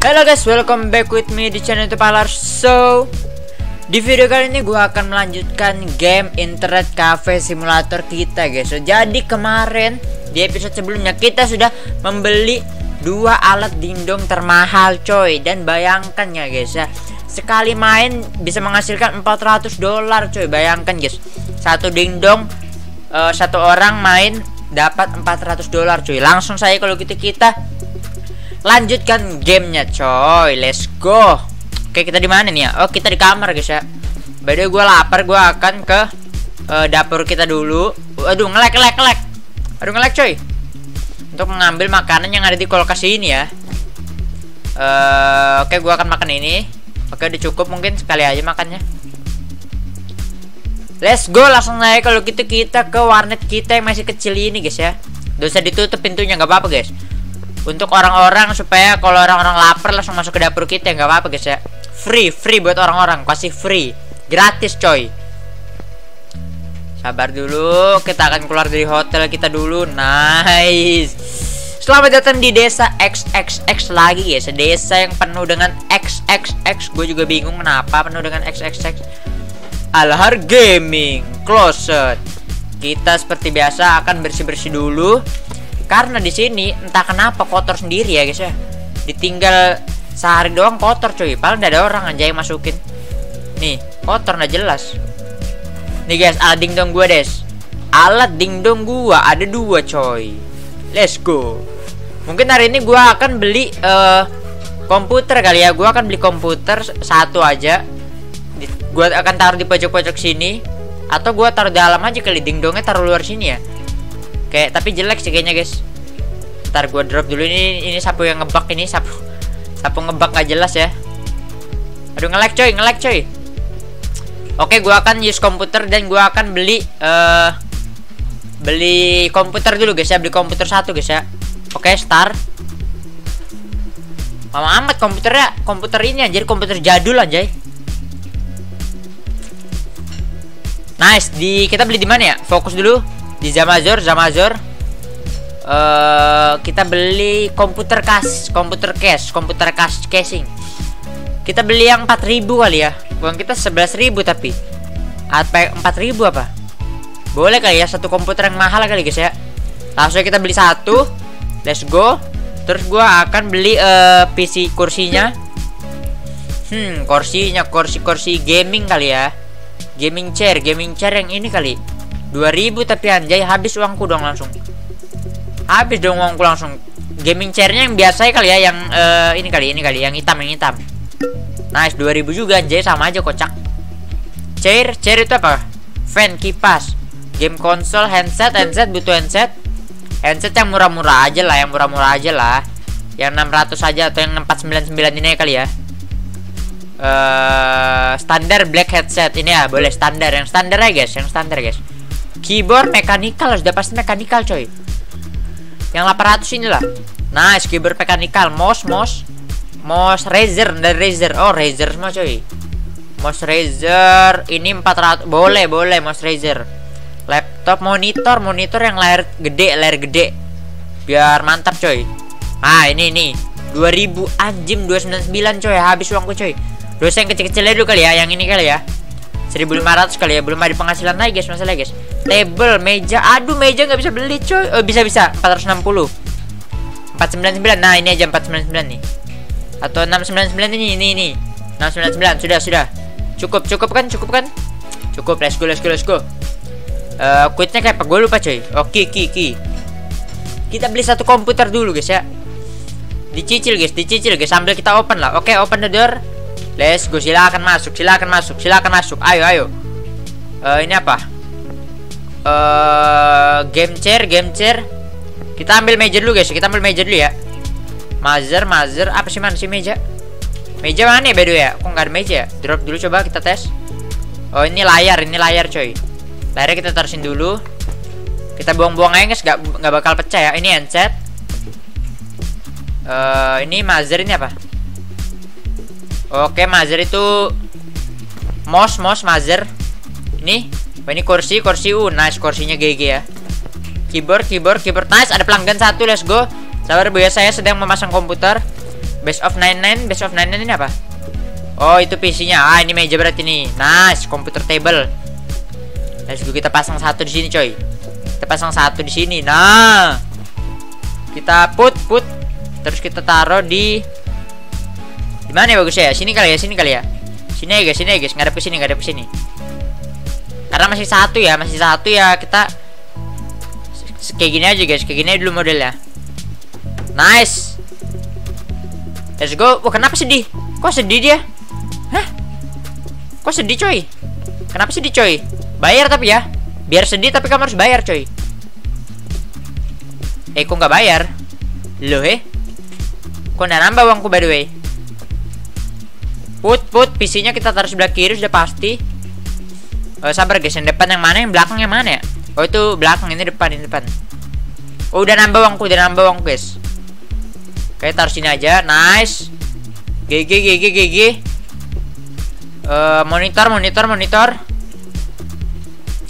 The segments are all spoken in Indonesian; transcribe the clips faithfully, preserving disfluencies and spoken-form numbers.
Halo guys, welcome back with me di channel Bang Alhar. So, di video kali ini gue akan melanjutkan game Internet Cafe Simulator kita guys. So, jadi kemarin di episode sebelumnya kita sudah membeli dua alat dindong termahal coy. Dan bayangkan ya guys ya, sekali main bisa menghasilkan empat ratus dolar coy. Bayangkan guys, satu dindong uh, satu orang main dapat empat ratus dolar coy. Langsung saya kalau gitu kita lanjutkan gamenya coy, let's go. Oke, kita di mana nih ya? Oh, kita di kamar guys ya. By the way, gue lapar, gue akan ke uh, dapur kita dulu. Aduh, ngelek ngelek ngelek. Aduh ngelek coy. Untuk mengambil makanan yang ada di kulkas ini ya. Uh, Oke, gue akan makan ini. Oke, udah cukup mungkin sekali aja makannya. Let's go, langsung naik kalau gitu kita ke warnet kita yang masih kecil ini guys ya. Gak usah ditutup pintunya, nggak apa-apa guys. Untuk orang-orang supaya kalau orang-orang lapar langsung masuk ke dapur kita, nggak apa-apa guys ya. Free, free buat orang-orang, kasih free, gratis coy. Sabar dulu, kita akan keluar dari hotel kita dulu. Nice. Selamat datang di desa X X X lagi guys. Desa yang penuh dengan X X X. Gue juga bingung kenapa penuh dengan X X X. Alhar Gaming Closet. Kita seperti biasa akan bersih-bersih dulu. Karena di sini entah kenapa kotor sendiri ya guys ya. Ditinggal sehari doang kotor coy. Padahal nggak ada orang aja yang masukin. Nih kotor nggak jelas. Nih guys, alat dingdong gua des. Alat dingdong gua ada dua coy. Let's go. Mungkin hari ini gua akan beli uh, komputer kali ya. Gua akan beli komputer satu aja. Di, gua akan taruh di pojok-pojok sini. Atau gua taruh dalam aja kali, dingdongnya taruh luar sini ya. Oke, tapi jelek sih kayaknya guys. Ntar gue drop dulu ini. Ini sapu yang ngebug ini, sapu sapu ngebug gak jelas ya. Aduh nge-lag coy, nge-lag coy. Oke, gue akan use komputer dan gue akan beli uh, beli komputer dulu guys ya, beli komputer satu guys ya. Oke, start. Mama amat komputernya, komputer ini anjir, komputer jadul anjay. Nice, di kita beli di mana ya? Fokus dulu. Di Zamazor, Zamazor, uh, kita beli komputer kas, komputer case, komputer kas casing. Kita beli yang empat ribu kali ya. Uang kita sebelas ribu tapi. Apa empat ribu apa? Boleh kali ya, satu komputer yang mahal kali guys ya. Langsung kita beli satu. Let's go. Terus gua akan beli uh, P C kursinya. Hmm, kursinya kursi-kursi gaming kali ya. Gaming chair, gaming chair yang ini kali. dua ribu tapi anjay, habis uangku dong langsung. Habis dong uangku langsung. Gaming chairnya yang biasa kali ya, yang uh, ini kali, ini kali, yang hitam, yang hitam. Nice, dua ribu juga anjay, sama aja kocak. Chair, chair itu apa? Fan, kipas. Game konsol, handset, handset butuh handset. Handset yang murah-murah aja lah, yang murah-murah aja lah. Yang enam ratus aja atau yang empat ratus sembilan puluh sembilan ini kali ya. Uh, standar black headset ini ya, boleh standar, yang standar ya guys, yang standar guys. Keyboard mechanical, sudah pasti mechanical coy. Yang delapan ratus inilah. Nice, keyboard mechanical. Mouse, mouse, mouse Razer dari Razer. Oh, Razer semua coy. Mouse Razer ini empat ratus, boleh, boleh mouse Razer. Laptop, monitor, monitor yang layar gede, layar gede. Biar mantap coy. Ah, ini nih. dua ribu anjim, dua ratus sembilan puluh sembilan coy. Habis uangku coy. Dosa yang kecil-kecilnya dulu kali ya, yang ini kali ya. seribu lima ratus kali ya, belum ada penghasilan lagi guys, masalah guys. Table, meja, aduh meja nggak bisa beli coy. Oh, bisa bisa empat ratus enam puluh, empat ratus sembilan puluh sembilan. Nah ini aja empat ratus sembilan puluh sembilan nih, atau enam ratus sembilan puluh sembilan ini ini ini enam ratus sembilan puluh sembilan. Sudah sudah cukup cukup kan cukup kan cukup. Let's go let's go let's go. Uh, quitnya kayak apa gue lupa coy. Oke, kiki kita beli satu komputer dulu guys ya. Dicicil guys, dicicil guys sambil kita open lah. Oke, open the door. Let's go, silakan masuk, silakan masuk, silakan masuk. Ayo, ayo. Uh, ini apa? Uh, game chair, game chair. Kita ambil meja dulu guys, kita ambil meja dulu ya. Mazer, mazer. Apa sih mana sih meja? Meja mana ya by the way ya? Kok nggak ada meja? Drop dulu coba kita tes. Oh ini layar, ini layar coy. Layarnya kita taruhin dulu. Kita buang-buang aja guys, nggak nggak bakal pecah ya. Ini handset. Uh, ini mazer ini apa? Oke, mazer itu mouse, mouse mazer. Ini, oh, ini kursi, kursi u. Uh, nice, kursinya G G ya. Keyboard, keyboard, keyboard. Nice, ada pelanggan satu, let's go. Sabar Bu ya, saya sedang memasang komputer. Best of sembilan puluh sembilan ini apa? Oh, itu P C-nya. Ah, ini meja berat ini. Nice, computer table. Let's go, kita pasang satu di sini, coy. Kita pasang satu di sini. Nah. Kita put put terus kita taruh di di mana ya bagusnya ya? Sini kali ya, sini kali ya. Sini ya, guys, sini ya, guys. Ngadep ke sini, ngadep ke sini. Karena masih satu ya, masih satu ya, kita kayak gini aja, guys. Kayak gini aja dulu modelnya. Nice. Let's go. Wah, kenapa sedih? Kok sedih dia? Hah? Kok sedih, coy? Kenapa sedih, coy? Bayar tapi ya. Biar sedih tapi kamu harus bayar, coy. Eh, kok nggak bayar? Loh, eh? Kok nggak nambah uangku, by the way? Put, put. P C-nya kita taruh sebelah kiri, sudah pasti. Oh, sabar, guys. Yang depan yang mana? Yang belakang yang mana ya? Oh, itu belakang. Ini depan, ini depan. Oh, udah nambah uangku. Udah nambah uangku, guys. Oke, taruh sini aja. Nice. G G, G G, G G. Uh, monitor, monitor, monitor.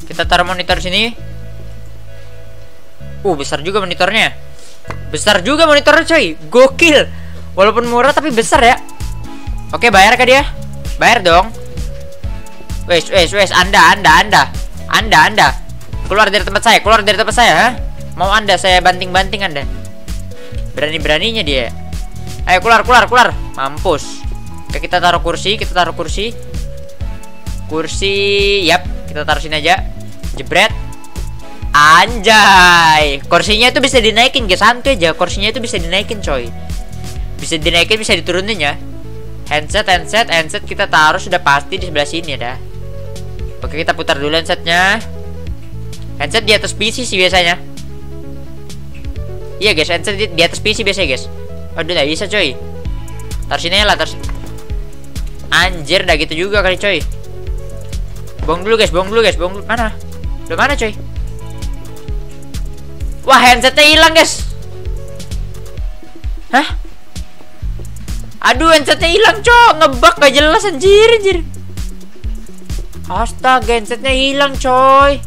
Kita taruh monitor sini. Uh, besar juga monitornya. Besar juga monitornya, coy. Gokil. Walaupun murah tapi besar ya. Oke, bayar ke dia? Bayar dong. Wes, wes, wes. Anda, anda, anda. Anda, anda. Keluar dari tempat saya. Keluar dari tempat saya. Ha? Mau anda, saya banting-banting anda. Berani-beraninya dia. Ayo, keluar, keluar, keluar. Mampus. Oke, kita taruh kursi. Kita taruh kursi. Kursi. Yap. Kita taruh sini aja. Jebret. Anjay. Kursinya itu bisa dinaikin, guys. Santai aja. Kursinya itu bisa dinaikin, coy. Bisa dinaikin, bisa diturunin ya. Handset, handset, handset. Kita taruh sudah pasti di sebelah sini ya dah. Oke, kita putar dulu handsetnya. Handset di atas P C sih biasanya. Iya, guys. Handset di atas P C biasanya, guys. Aduh, gak bisa, coy. Taruh sini lah, taruh sini. Anjir, dah gitu juga kali, coy. Bong dulu, guys, bong dulu, guys, bong dulu. Mana? Udah mana, coy? Wah, handsetnya hilang, guys. Hah? Aduh, handsetnya hilang, coy. Ngebug gak jelas, anjir, anjir. Astaga, handsetnya hilang, coy.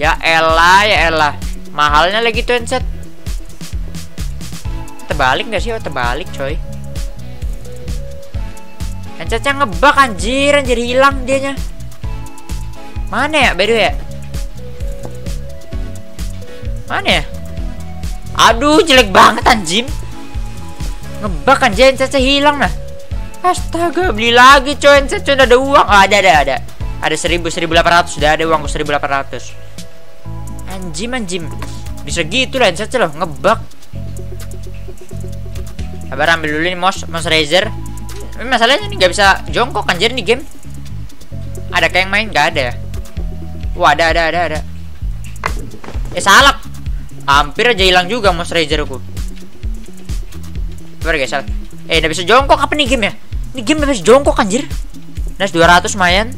Ya elah, ya elah. Mahalnya lagi tuh handset. Terbalik gak sih? Oh, terbalik, coy. Handsetnya ngebug, anjir, anjir, hilang dianya. Mana ya, by the way ya? Mana ya? Aduh, jelek banget, anjim. Ngebug, anjir, handsetnya hilang nah. Astaga, beli lagi, coy, handset, coy, udah ada uang. Oh, ada, ada, ada. Ada seribu, seribu delapan ratus, udah ada uang seribu delapan ratus. Anjim, anjim. Bisa gitu lah handsetnya loh, ngebug. Sabar, ambil dulu nih, mouse, mouse Razer. Masalahnya nih gak bisa jongkok, anjir, nih game. Ada kayak yang main? Gak ada ya? Wah, ada, ada, ada, ada. Eh, salah. Hampir aja hilang juga mouse Razer aku. Coba, guys, salah. Eh, gak bisa jongkok apa nih game ya? Ini game gak bisa jongkok, anjir. Nice, dua ratus lumayan.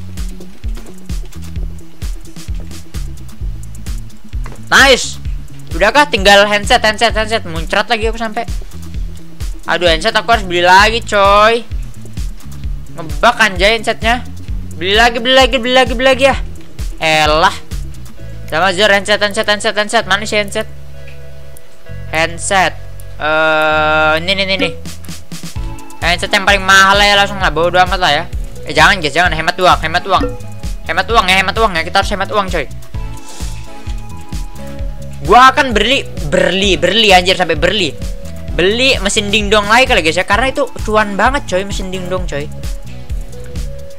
Nice. Udahkah? Tinggal handset, handset, handset. Muncrat lagi aku sampai. Aduh, handset aku harus beli lagi, coy. Ngebug, anjay, handsetnya. Beli lagi, beli lagi, beli lagi, beli lagi ya. Elah. Sama aja handset, handset, handset, handset. Mana sih handset? Handset. Eh, ini, ini, ini. Handset yang paling mahal ya, langsung lah. Bodo amat lah ya. Eh, jangan, guys, jangan. Hemat uang, hemat uang. Hemat uang ya, hemat uang ya. Kita harus hemat uang, coy. Gua akan berli, berli, berli, anjir, sampai berli. Beli mesin dingdong lagi kali, guys ya. Karena itu cuan banget, coy, mesin dingdong, coy.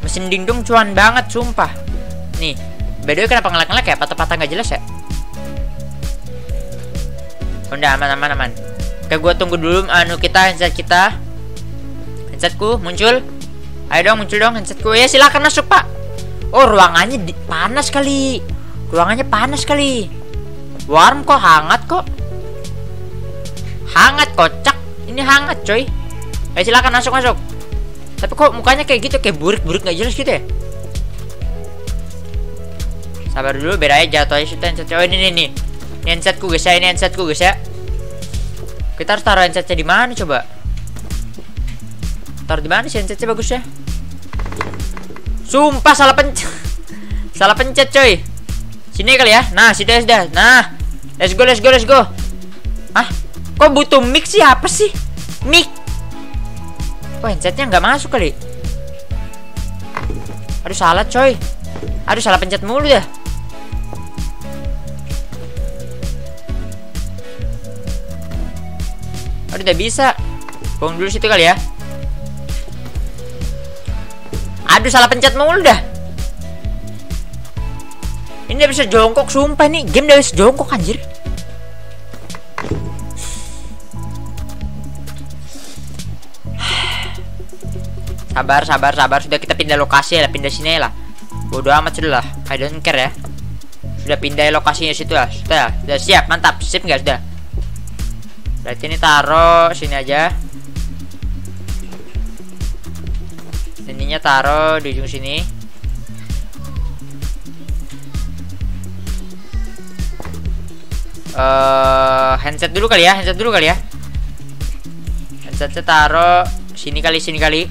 Mesin dingdong cuan banget, sumpah. Nih, by the way kenapa ngelak-ngelak ya? Patah-patah gak jelas ya? Udah, aman, aman, aman. Oke, gue tunggu dulu anu kita, handset kita. Handsetku, muncul. Ayo dong, muncul dong handsetku. Ya, silahkan masuk, pak. Oh, ruangannya panas kali. Ruangannya panas kali. Warm kok, hangat kok. Hangat, kocak. Ini hangat, coy. Ayo, silakan masuk, masuk. Tapi kok mukanya kayak gitu, kayak burik-burik gak jelas gitu ya? Sabar dulu, biar aja jatuh aja handset. Oh, ini, ini, ini. Ini handsetku, guys ya. Ini handsetku, guys ya. Kita harus taruh handsetnya di mana coba? Taruh di mana sih handsetnya bagusnya? Sumpah, salah pencet. Salah pencet, coy. Sini kali ya. Nah, sudah, sudah. Nah, let's go, let's go, let's go. Ah, Kok butuh mic sih? Apa sih? Mic. Wah, headsetnya nggak masuk kali. Aduh, salah coy. Aduh, salah pencet mulu ya. Aduh, udah bisa. Buang dulu situ kali ya. Aduh, salah pencet mulu dah. Ini udah bisa jongkok, sumpah nih. Game udah bisa jongkok, anjir. Sabar, sabar, sabar. Sudah kita pindah lokasi ya, pindah sini lah. Bodoh amat sudah lah, I don't care ya. Sudah pindah lokasinya situ lah. Sudah, sudah siap, mantap. Sip nggak sudah? Berarti ini taruh sini aja. Ininya taruh di ujung sini. Uh, handset dulu kali ya, handset dulu kali ya. Handsetnya taruh sini kali, sini kali.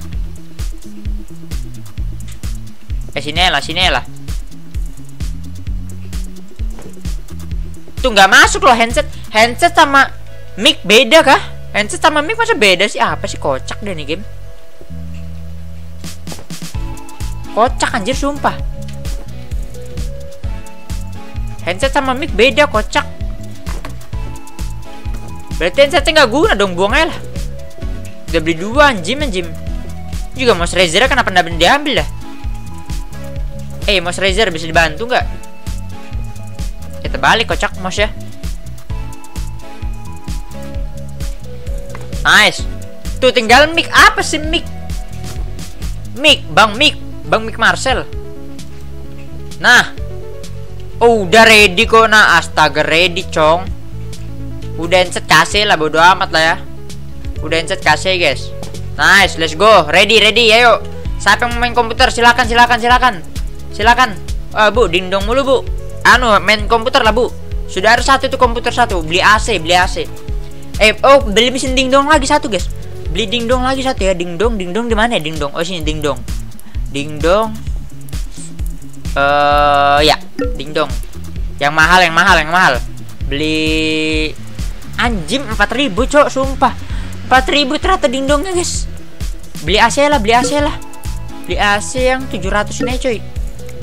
Eh sini lah, sini lah. Tuh nggak masuk loh handset, handset sama mic beda kah? Handset sama mic masa beda sih? Apa sih, kocak deh nih game. Kocak anjir sumpah. Handset sama mic beda, kocak. Berarti headsetnya nggak guna dong, buang aja lah. Udah beli dua, anjim anjim. Juga mouse Razer kenapa nggak bener diambil dah? Eh, mouse Razer bisa dibantu nggak? Kita balik, kocak mouse ya. Nice. Tuh tinggal mic, apa sih mic? Mic, bang mic, bang mic Marcel. Nah, oh udah ready kok, nah astaga ready cong. Udah headset kasih lah, bodo amat lah ya. Udah headset kasih guys. Nice, let's go. Ready, ready, ayo. Siapa yang main komputer? Silakan, silakan, silakan. Silakan. Uh, bu, dingdong mulu bu. Anu, main komputer lah bu. Sudah harus satu tuh komputer satu. Beli A C, beli A C. Eh, oh beli mesin dingdong lagi satu guys. Beli dingdong lagi satu ya. Dingdong, dingdong di mana ya? Dingdong. Oh sini dingdong. Dingdong. Eh uh, ya, dingdong. Yang mahal, yang mahal, yang mahal. Beli. Anjim empat ribu cok, sumpah empat ribu ternyata dingdongnya guys. Beli A C lah, beli A C lah. Beli A C yang tujuh ratus ini coy.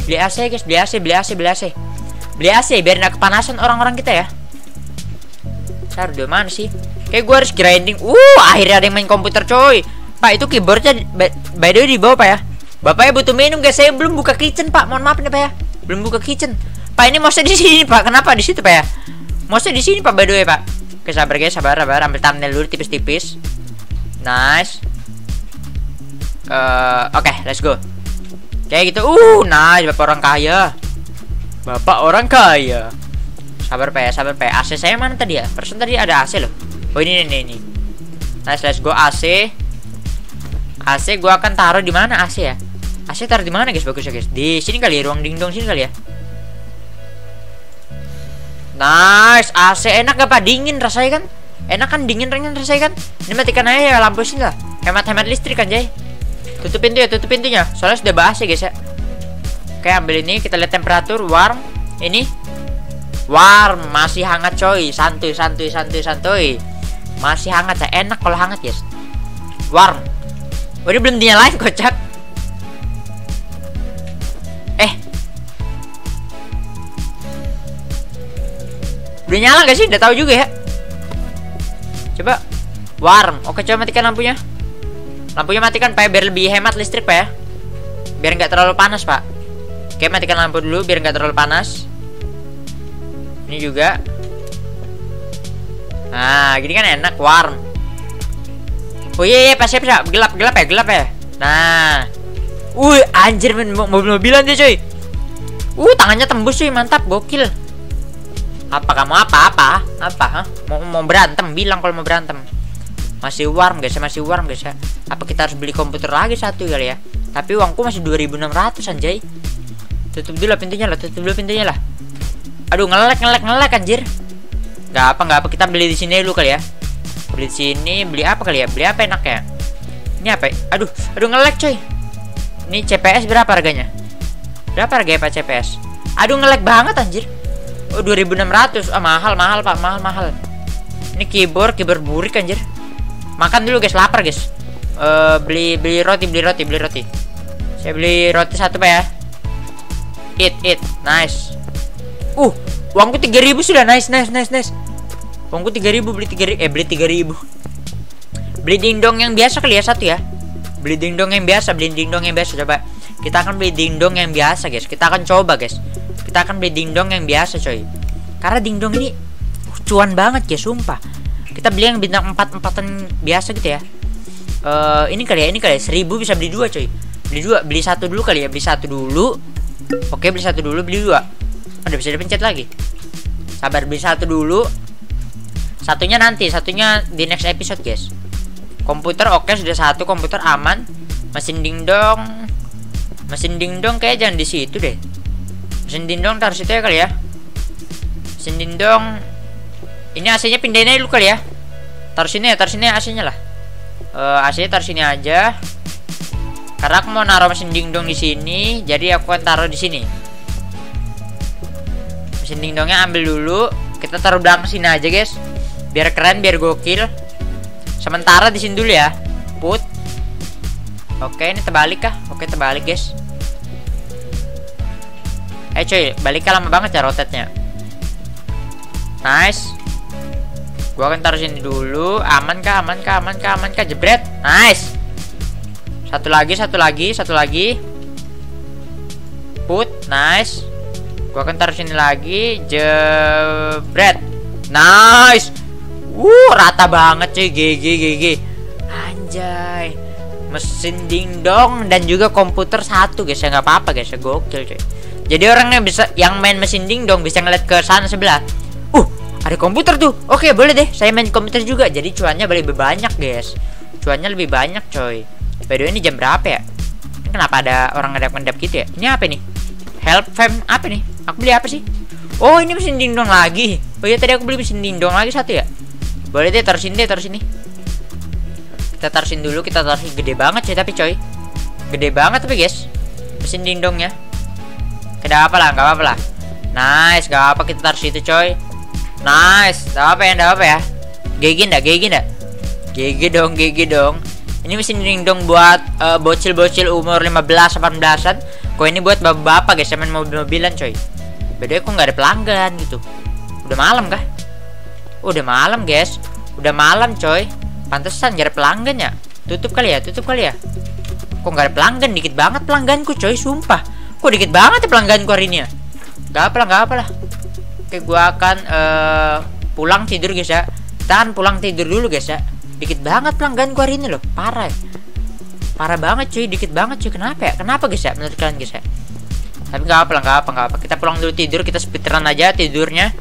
Beli A C guys, beli AC, beli AC, beli AC. Beli A C biar gak kepanasan orang-orang kita ya. Ntar udah mana sih? Kayak gue harus grinding. Uh, akhirnya ada yang main komputer coy. Pak, itu keyboardnya by the way di bawah pak ya. Bapaknya butuh minum guys, saya belum buka kitchen pak. Mohon maaf nih pak ya, belum buka kitchen. Pak, ini mouse di sini pak, kenapa di situ pak ya? Mouse di sini pak by the way pak. Oke, sabar guys, sabar, sabar. Ambil thumbnail dulu tipis-tipis. Nice. Uh, Oke, okay, let's go. Kayak gitu. Uh, nice. Bapak orang kaya. Bapak orang kaya. Sabar P, sabar P. A C saya mana tadi ya? Persen tadi ada A C loh. Oh ini, ini, ini. Nice, let's go. A C. A C gua akan taruh di mana A C ya? A C taruh di mana guys? Bagus ya guys. Di sini kali ya, ruang dingdong sini kali ya. Nice, A C enak gak pak? Dingin rasanya kan? Enak kan, dingin ringan rasanya kan? Ini matikan aja ya, lampu sini lah. Hemat-hemat listrik kan jay. Tutup pintu ya, tutup pintunya. Soalnya sudah bahas ya guys ya. Oke, ambil ini, kita lihat temperatur, warm. Ini warm, masih hangat coy. Santuy, santuy, santuy, santuy. Masih hangat ya, enak kalau hangat guys. Warm. Oh ini belum dinyalain kocak. Eh, udah nyala gak sih? Udah tahu juga ya. Coba warm. Oke, coba matikan lampunya. Lampunya matikan pak, biar lebih hemat listrik pak ya. Biar nggak terlalu panas pak. Oke, matikan lampu dulu biar nggak terlalu panas. Ini juga. Nah, gini kan enak warm. Oh iya iya pak, siap siap. Gelap gelap ya, gelap ya. Nah, uh anjir mobil-mobilan dia coy. Uh tangannya tembus cuy, mantap gokil. Apa kamu apa-apa? Apa? Hah? Mau, mau berantem? Bilang kalau mau berantem. Masih warm guys ya, masih warm guys ya. Apa kita harus beli komputer lagi satu kali ya? Tapi uangku masih dua ribu enam ratus anjay. Tutup dulu pintunya lah, tutup dulu pintunya lah. Aduh, ngelek ngelek ngelek anjir. Gak apa gak apa, kita beli di sini dulu kali ya. Beli di sini, beli apa kali ya? Beli apa enak ya? Ini apa? Aduh, aduh ngelek coy. Ini C P S berapa harganya? Berapa harganya pak C P S? Aduh ngelek banget anjir. Oh dua ribu enam ratus, ah mahal mahal pak, mahal mahal. Ini keyboard keyboard burik anjir. Makan dulu guys, lapar guys. Uh, beli beli roti beli roti beli roti. Saya beli roti satu pak ya. Eat eat, nice. Uh, uangku tiga ribu sudah, nice nice nice nice. Uangku tiga ribu, beli tiga ribu eh beli tiga ribu. Beli dingdong yang biasa kali ya satu ya. Beli dingdong yang biasa, beli dingdong yang biasa coba. Kita akan beli dingdong yang biasa guys. Kita akan coba guys. Kita akan beli dingdong yang biasa coy. Karena dingdong ini cuan banget guys, sumpah. Kita beli yang bintang empat empatan biasa gitu ya. Uh, ini kali ya, ini kali ya, seribu bisa beli dua coy. Beli dua, beli satu dulu kali ya, beli satu dulu. Oke, beli satu dulu, beli dua. Udah bisa dipencet lagi. Sabar, beli satu dulu. Satunya nanti, satunya di next episode guys. Komputer oke, okay, sudah satu, komputer aman. Mesin dingdong, mesin dingdong kayak jangan di situ deh. Mesin dingdong taruh situ ya kali ya. Mesin dingdong. Ini A C-nya pindahin aja dulu kali ya. Taruh sini ya, taruh sini A C-nya lah. Uh, A C-nya taruh sini aja. Karena aku mau naruh mesin dingdong di sini, jadi aku akan taruh di sini. Mesin dingdongnya ambil dulu, kita taruh belakang sini aja, guys. Biar keren, biar gokil. Sementara di sini dulu ya. Put. Oke, ini terbalik kah? Oke, terbalik, guys. Eh, coy, baliknya lama banget ya rotetnya. Nice. Gua akan taruh sini dulu. Aman kah? Aman kah? Aman kah? Aman kah? Jebret. Nice. Satu lagi, satu lagi, satu lagi. Put, nice. Gua akan taruh sini lagi. Jebret. Nice. Wuh, rata banget cuy. G G G G. Anjay. Mesin dingdong dan juga komputer satu, guys. Ya nggak apa-apa, guys. Ya gokil cuy. Jadi orang yang bisa yang main mesin dingdong bisa ngeliat ke sana sebelah. Ada komputer tuh. Oke, boleh deh. Saya main komputer juga. Jadi cuannya lebih banyak, guys. Cuannya lebih banyak, coy. By the way, ini jam berapa ya? Ini kenapa ada orang ngedap-ngedap gitu ya? Ini apa nih? Help fam apa nih? Aku beli apa sih? Oh, ini mesin dingdong lagi. Oh iya, tadi aku beli mesin dingdong lagi satu ya. Boleh deh, taruh sini deh, taruh sini. Kita taruh sini dulu, kita taruh sini. Gede banget sih tapi, coy. Gede banget tapi, guys. Mesin dingdongnya. Gak apa lah, gak apa lah. Nice, gak apa kita taruh situ, coy. Nice, gak apa ya, gak apa ya. G G ndak, G G ndak. G G dong, G G dong. Ini mesin dingdong buat bocil-bocil uh, umur lima belas delapan belasan. Kok ini buat bapak-bapak guys, main mobil-mobilan coy. Bedanya kok nggak ada pelanggan gitu. Udah malam kah? Udah malam guys, udah malam coy. Pantesan nggak ada pelanggan ya. Tutup kali ya, tutup kali ya. Kok nggak ada pelanggan, dikit banget pelangganku coy, sumpah. Kok dikit banget ya pelangganku hari ini ya. Gak apa lah, gak apa lah. Oke, gua akan uh, pulang tidur guys ya. Tahan pulang tidur dulu guys ya. Dikit banget pelanggan gua hari ini loh, parah. Parah banget cuy, dikit banget cuy. Kenapa ya? Kenapa guys ya menurut kalian guys ya? Tapi nggak apa lah, nggak apa, nggak apa. Kita pulang dulu tidur, kita speedrun aja tidurnya.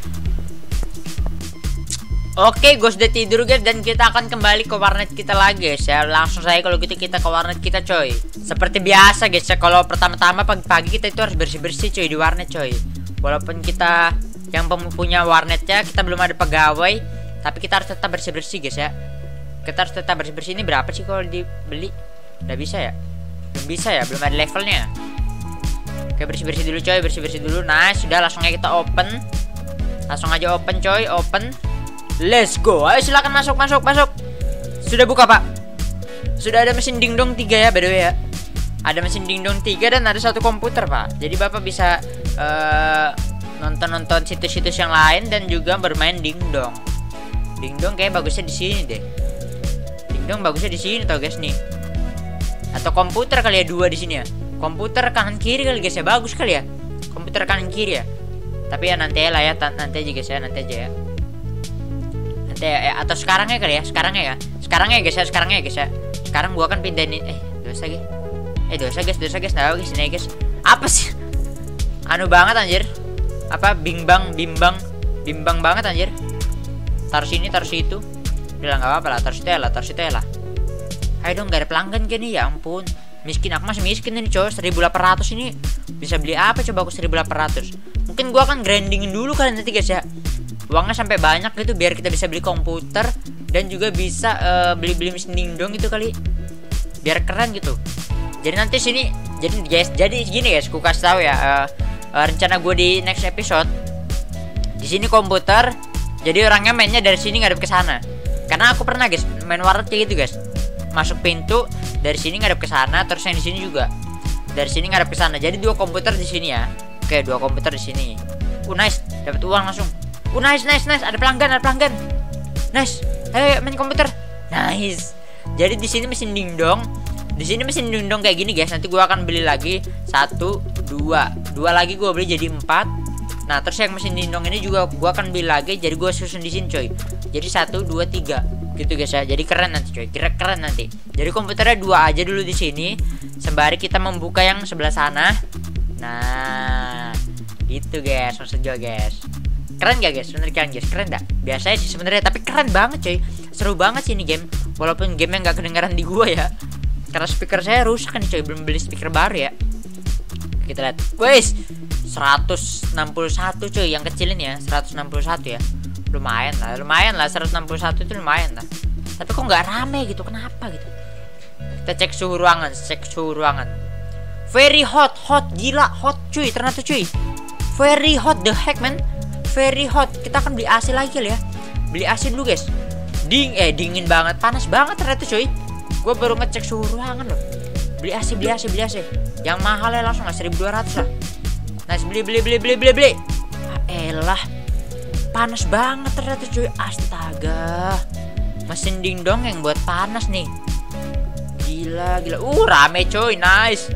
Oke, gua sudah tidur guys dan kita akan kembali ke warnet kita lagi guys ya. Langsung saya kalau gitu kita ke warnet kita coy. Seperti biasa guys ya, kalau pertama-tama pagi-pagi kita itu harus bersih-bersih coy di warnet coy. Walaupun kita yang punya warnetnya, kita belum ada pegawai, tapi kita harus tetap bersih-bersih guys ya. Kita harus tetap bersih-bersih. Ini berapa sih kalau dibeli? Udah bisa ya? Belum bisa ya? Belum ada levelnya. Oke, bersih-bersih dulu coy, bersih-bersih dulu. Nah, sudah langsung aja kita open. Langsung aja open coy, open. Let's go. Ayo silakan masuk, masuk, masuk. Sudah buka, Pak. Sudah ada mesin dingdong tiga ya, by the way ya. Ada mesin dingdong tiga dan ada satu komputer, Pak. Jadi Bapak bisa eh uh, nonton-nonton situs-situs yang lain dan juga bermain dingdong. Dingdong kayak bagusnya di sini deh. Dingdong bagusnya di sini tau guys nih. Atau komputer kali ya, dua di sini ya. Komputer kanan kiri kali guys ya, bagus kali ya. Komputer kanan kiri ya. Tapi ya nanti lah ya, nanti aja guys ya, nanti aja ya. Nanti ya, ya. Atau sekarang ya kali ya, sekarang ya. Sekarang ya guys ya, sekarang ya guys ya. Sekarang gua akan pindahin eh dosa guys. Eh dosa guys, dosa guys, tahu guys ini guys. Apa sih? Anu banget anjir. Apa bimbang bimbang bimbang banget anjir. Taruh sini, taruh situ. Udah nggak apa-apa lah, taruh situ ya lah, taruh situ ya lah. Ayo dong, gak ada pelanggan kayak nih, ya ampun. Miskin, aku masih miskin nih coy. Seribu delapan ratus ini bisa beli apa coba aku seribu delapan ratus. Mungkin gua akan grindingin dulu kali nanti guys ya. Uangnya sampai banyak gitu biar kita bisa beli komputer dan juga bisa beli-beli uh, mesin dingdong gitu kali. Biar keren gitu. Jadi nanti sini jadi guys, jadi gini guys, aku kasih tahu ya. Uh, Uh, rencana gue di next episode di sini komputer Jadi orangnya mainnya dari sini ngadep ke sana. Karena aku pernah guys main warnet kayak gitu guys. Masuk pintu dari sini ngadep ke sana, terus yang di sini juga dari sini ngadep ke sana. Jadi dua komputer di sini ya. Oke, dua komputer di sini. Uh nice, dapat uang langsung. Uh nice nice nice, ada pelanggan, ada pelanggan. Nice. Ayo main komputer. Nice. Jadi di sini mesin dingdong. Di sini mesin dingdong kayak gini guys. Nanti gua akan beli lagi satu, dua, dua lagi gua beli jadi empat. Nah terus yang mesin dindong ini juga gue akan beli lagi. Jadi gue susun di sini coy. Jadi satu, dua, tiga gitu guys ya. Jadi keren nanti coy, kira keren nanti. Jadi komputernya dua aja dulu di sini, sembari kita membuka yang sebelah sana. Nah gitu guys, maksud gue guys. Keren gak guys? Bener keren guys, keren gak? Biasanya sih sebenarnya, tapi keren banget coy. Seru banget sih ini game, walaupun game yang gak kedengaran di gue ya. Karena speaker saya rusak nih coy, belum beli speaker baru ya. Kita lihat, guys. seratus enam puluh satu cuy, yang kecilin ya, seratus enam puluh satu ya. Lumayan lah, lumayan lah, seratus enam puluh satu itu lumayan lah. Tapi kok nggak rame gitu, kenapa gitu? Kita cek suhu ruangan, cek suhu ruangan. Very hot, hot gila, hot cuy, ternyata cuy. Very hot the heck man. Very hot. Kita akan beli A C lagi ya. Beli A C dulu guys. Ding eh dingin banget, panas banget ternyata cuy. Gue baru ngecek suhu ruangan loh. Beli A C, beli A C, beli A C. Yang mahal ya langsung lah, seribu dua ratus lah. Nice, beli beli beli beli beli beli. Elah, panas banget ternyata cuy. Astaga, mesin dingdong yang buat panas nih. Gila gila. Uh rame cuy, nice.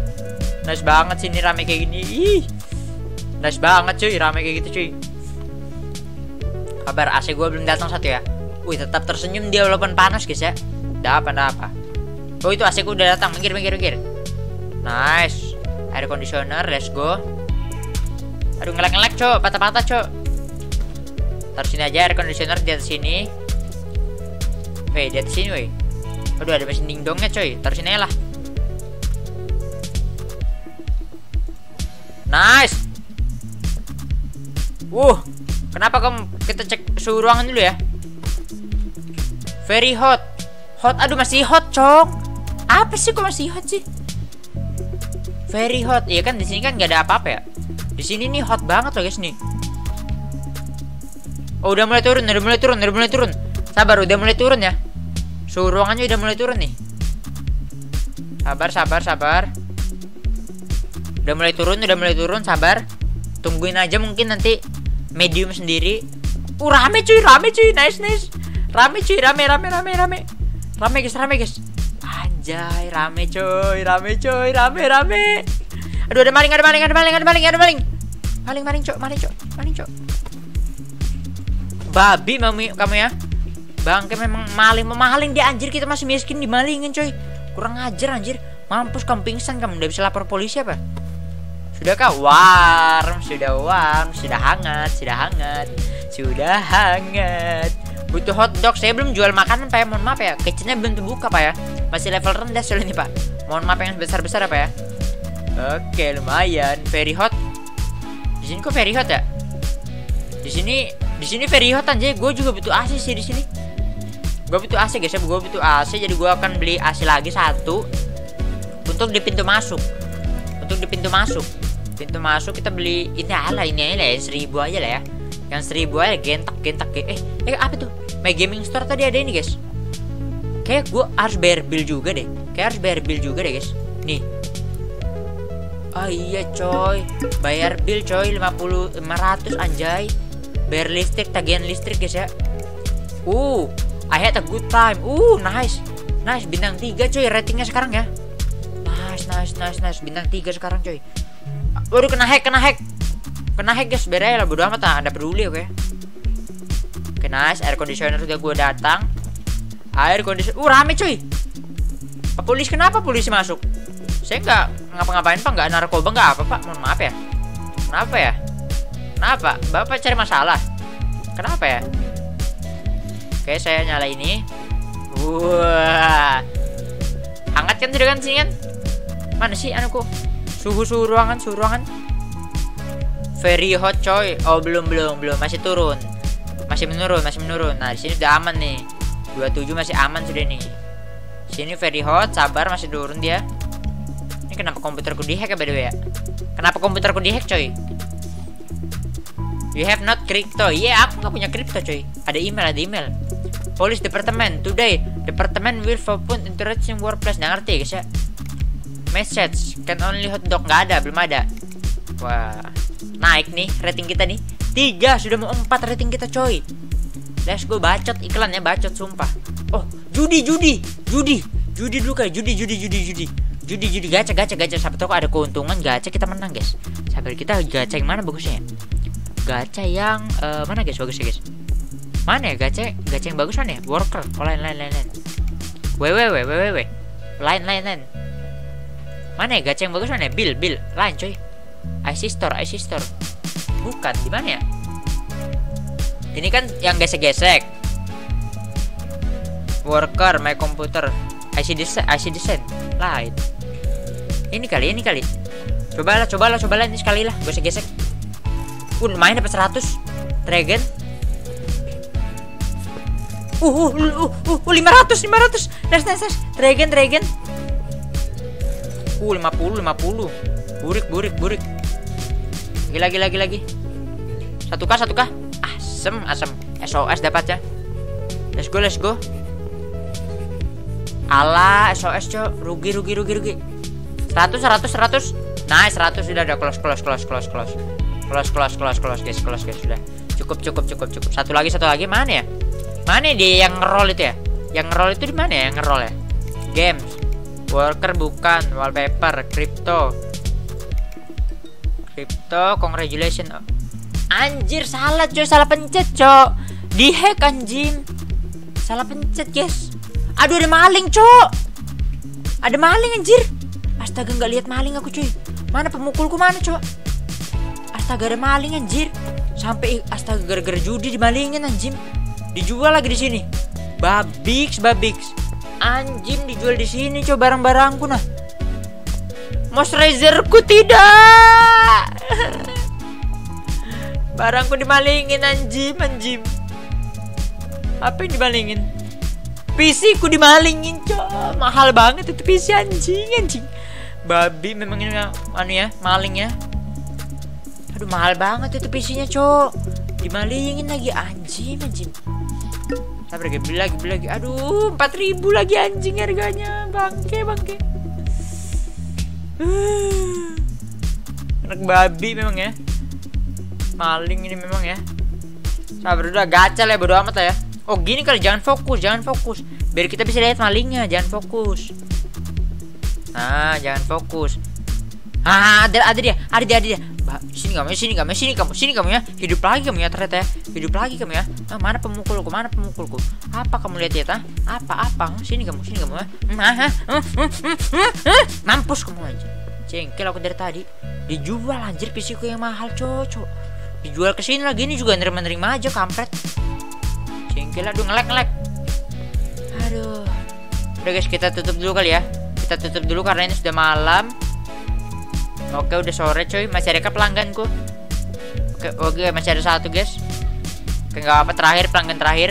Nice banget sini rame kayak gini. Ih, nice banget cuy, rame kayak gitu cuy. Kabar A C gua belum datang satu ya. Wih, tetap tersenyum dia walaupun panas guys ya. Dah apa dah apa. Oh itu A C ku udah datang. Minggir minggir minggir. Nice. Air conditioner, let's go. Aduh ngelek-ngelek cok, patah-patah cok. Taruh sini aja air conditioner di atas sini. Weh, di atas sini weh. Aduh ada mesin dingdongnya coy, taruh sini aja lah. Nice. Wuh, kenapa kamu? Kita cek suhu ruangan dulu ya. Very hot. Hot, aduh masih hot cok. Apa sih kok masih hot sih? Very hot, iya kan di sini kan nggak ada apa-apa ya. Di sini nih hot banget loh guys nih. Oh udah mulai turun, udah mulai turun, udah mulai turun. Sabar, udah mulai turun ya. Suhu ruangannya udah mulai turun nih. Sabar, sabar, sabar. Udah mulai turun, udah mulai turun, sabar. Tungguin aja mungkin nanti medium sendiri. Uh rame cuy, rame cuy, nice nice. Rame cuy, rame rame rame rame. Rame guys, rame guys. Anjay, rame cuy, rame cuy, rame rame. Aduh ada maling, ada maling, ada maling, ada maling, ada maling. Maling, maling, cok, maling, cok, maling, cok. Babi mami kamu ya. Bangke memang maling, memaling dia anjir, kita masih miskin dimalingin coy. Kurang ajar anjir. Mampus kamu pingsan kamu, udah bisa lapor polisi apa? Sudah kah? Warm, sudah warm, sudah hangat, sudah hangat, sudah hangat. Butuh hotdog, saya belum jual makanan Pak ya, mohon maaf ya. Kitchennya belum terbuka Pak ya. Masih level rendah soalnya nih Pak. Mohon maaf yang besar-besar apa ya. Oke, lumayan. Very hot. Di sini kok very hot ya? Di sini, di sini very hot anjay. Gue juga butuh A C sih di sini. Gue butuh A C guys ya. Gue butuh A C, jadi gue akan beli A C lagi satu untuk di pintu masuk. Untuk di pintu masuk. Pintu masuk kita beli ini aja lah, ini aja lah ya, seribu aja lah ya. Yang seribu aja gentak-gentak. Eh, eh apa tuh? My Gaming Store tadi ada ini guys. Kayak gue harus bayar bill juga deh. Kayak harus bayar bill juga deh guys. Nih. Oh iya coy, bayar bill coy, lima puluh lima ratus anjay. Bayar listrik, tagihan listrik guys ya. Uh, I had a good time. Uh, nice. Nice, bintang tiga coy ratingnya sekarang ya. Nice, nice, nice, nice. Bintang tiga sekarang coy. Waduh kena hack, kena hack. Kena hack guys, biar lah bodo amat lah, ada peduli oke. Okay? Oke, okay, nice. Air conditioner juga gue datang. Air conditioner. Uh, rame coy. Polisi kenapa polisi masuk? Saya nggak ngapa-ngapain pak, nggak narkoba nggak apa pak, mohon maaf ya. Kenapa ya? Kenapa? Bapak cari masalah? Kenapa ya? Oke saya nyala ini. Wah, hangat kan sudah kan sini kan? Mana sih anuku? Suhu suhu ruangan suhu ruangan. Very hot coy. Oh belum belum belum masih turun, masih menurun masih menurun. Nah di sini udah aman nih. dua puluh tujuh masih aman sudah nih. Sini very hot, sabar masih turun dia. Kenapa komputerku di hack ya by the way ya? Kenapa komputerku di hack coy? You have not crypto. Iya, yeah, aku nggak punya crypto, coy. Ada email, ada email. Police department today. Department will open interesting workplace. Nggak ngerti, guys ya. Message can only hotdog. Nggak ada, belum ada. Wah, naik nih rating kita nih. Tiga sudah mau empat rating kita, coy. Let's go, bacot iklannya, bacot sumpah. Oh, judi, judi, judi, judi dulu kayak judi, judi, judi, judi. Judi, judi, gacha, gacha, gacha. Siapa tahu ada keuntungan gacha kita menang, guys. Sabar, kita gacha yang mana bagusnya ya? Gacha yang uh, mana, guys? Bagus ya, guys. Mana ya gacha? Gacha yang bagus mana ya? Worker, lain, lain, lain, lain. Www, www, lain, lain, lain. Mana ya gacha yang bagus mana ya? Bill, bill, lain, coy. I C store, I C store. Bukan, di mana ya? Ini kan yang gesek-gesek. Worker, my computer. I C design, I C design. Lain. Ini kali, ini kali. Cobalah, cobalah, cobalah ini sekali lah. Gue gesek-gesek. Uh, main dapat seratus. Dragon. Uh, uh, uh, uh, uh lima ratus, lima ratus. Nice, nice, nice. Dragon, dragon. Uh, lima puluh, lima puluh. Burik, burik, burik. Lagi, lagi, lagi, lagi. satu K, satu K. Asem, asem. S O S dapat ya. Let's go, let's go. Alah, S O S coy. Rugi, rugi, rugi, rugi. seratus, seratus, seratus. Nice, seratus sudah ada. Close, close, close, close, close. Close, close, close, close, guys, close, guys, sudah. Cukup, cukup, cukup, cukup. Satu lagi, satu lagi. Mana ya? Mana dia yang ngerol itu ya? Yang ngerol itu di mana ya? Yang ngerol ya? Games. Worker bukan, wallpaper, crypto. Crypto, congratulations. Anjir, salah coy, salah pencet coy. Di hack anjing. Salah pencet, guys. Aduh, ada maling coy. Ada maling anjir. Astaga, nggak lihat maling aku coy. Mana pemukulku mana coy? Astaga, ada maling anjir. Sampai astaga gara-gara judi dimalingin anjing. Dijual lagi di sini. Babix, babix. Anjing dijual di sini coy barang-barangku nah. Mas Razerku tidak. Barangku dimalingin anjing, anjing. Apa yang dimalingin? P C ku dimalingin coy. Mahal banget itu P C anjing, anjing. Babi memang ini anu ya, malingnya. Aduh, mahal banget itu P C-nya, cok. Dimalingin lagi anjing, anjing. Sabar, beli lagi, beli lagi. Aduh, empat ribu lagi anjing harganya. Bangke, bangke. Uh, anak babi memang ya. Maling ini memang ya. Sabar udah, gacha lah, bodo amat lah ya. Oh, gini kali, jangan fokus, jangan fokus. Biar kita bisa lihat malingnya, jangan fokus. Nah, jangan fokus. Ah, ada ada dia, ada dia, ada dia. Sini kamu, sini kamu, sini kamu, sini kamu ya. Hidup lagi kamu ya ternyata ya. Hidup lagi kamu ya. Ah, mana pemukulku, mana pemukulku? Apa kamu lihat ya? Ah? Apa apa? Sini kamu, sini kamu ya. Ah, ah, ah, ah, ah. Mampus kamu aja. Cengkel aku dari tadi. Dijual anjir P C-ku yang mahal, cocok. Dijual ke sini lagi, ini juga nerima-nerima aja kampret. Cengkel, aduh ngelek-ngelek. Aduh. Udah guys, kita tutup dulu kali ya. Kita tutup dulu karena ini sudah malam. Oke, udah sore coy, masih ada pelangganku. Oke, oke, masih ada satu guys. Oke, nggak apa terakhir pelanggan terakhir.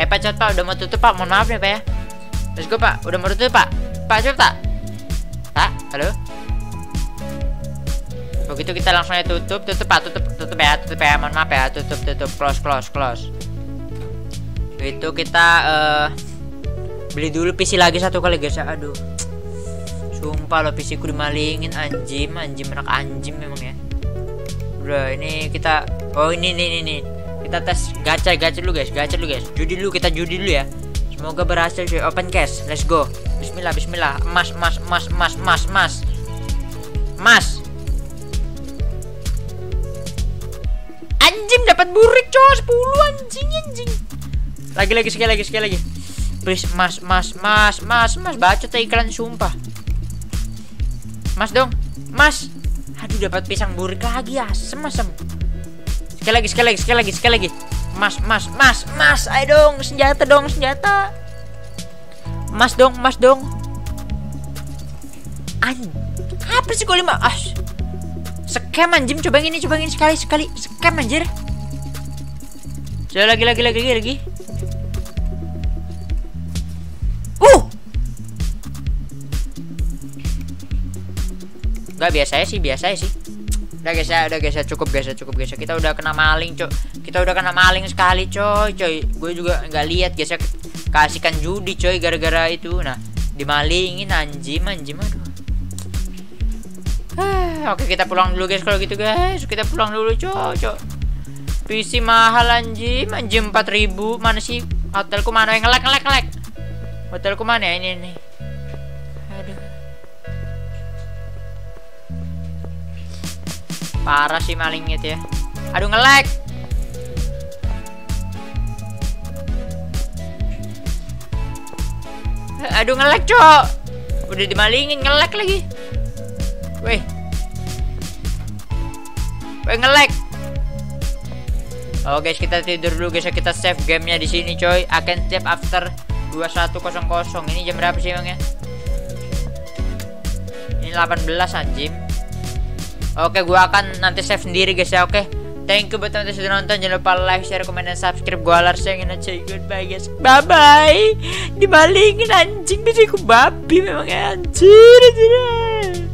Eh Pak Cot, Pak udah mau tutup Pak, mohon maaf nih Pak ya. Let's go Pak, udah mau tutup Pak. Pak Cot tak? Tak? Halo? Begitu kita langsung aja tutup, tutup Pak, tutup, tutup ya, tutup ya, mohon maaf ya, tutup, tutup, close, close, close. Itu kita uh, beli dulu P C lagi satu kali guys, aduh. Sumpah lo P C ku dimalingin anjim, anjim anak anjim memang ya. Udah ini kita, oh ini nih nih kita tes gacha gacha dulu guys, gacha dulu guys. Judi dulu, kita judi dulu ya. Semoga berhasil cuy. Open cash, let's go. Bismillah, bismillah. Emas, emas, emas, emas, emas, emas. Emas. Anjim dapat burik coy, sepuluh anjing anjing. Lagi-lagi sekali lagi sekali lagi. Please mas mas mas mas mas baca iklan sumpah. Mas dong, mas. Aduh, dapat pisang burik lagi ya, asem-asem. Sekali lagi, sekali lagi, sekali lagi, sekali lagi. Mas, mas, mas, mas. Ayo dong, senjata dong, senjata. Mas dong, mas dong. An, apa sih kau lima? Ah, scam anjim. Coba ini, coba ini sekali, sekali. Scam anjir. Coba lagi, lagi, lagi, lagi, lagi. Gak biasanya sih, biasanya sih. Udah guys ya, udah guys ya, cukup guys ya, cukup guys ya. Kita udah kena maling, coy. Kita udah kena maling sekali, coy, coy. Gue juga nggak lihat guys ya, kasihkan judi, coy, gara-gara itu. Nah, dimalingin anjing, anjing, aduh. Ah, oke, kita pulang dulu guys kalau gitu guys. Kita pulang dulu, coy, coy. P C mahal anjing, anjing empat ribu. Mana sih hotelku, mana yang ngelag, ngelag, ngelag. Hotelku mana ya, ini nih. Aduh. Parah sih malingnya ya. Aduh, ngelag. Aduh, ngelag, cok. Udah dimalingin, ngelag lagi. Weh. Weh, ngelag. Oh guys, kita tidur dulu guys, kita save gamenya di sini coy. Akan save after dua puluh satu nol nol. Ini jam berapa sih emang ya? Ini delapan belas anjim. Oke, gua akan nanti save sendiri guys ya. Oke. Thank you buat teman-teman sudah nonton. Jangan lupa like, share, komen dan subscribe. Gua Alhar sayang and say goodbye guys. Bye bye. Dibalingin anjing, bisa ku babi memang anjir.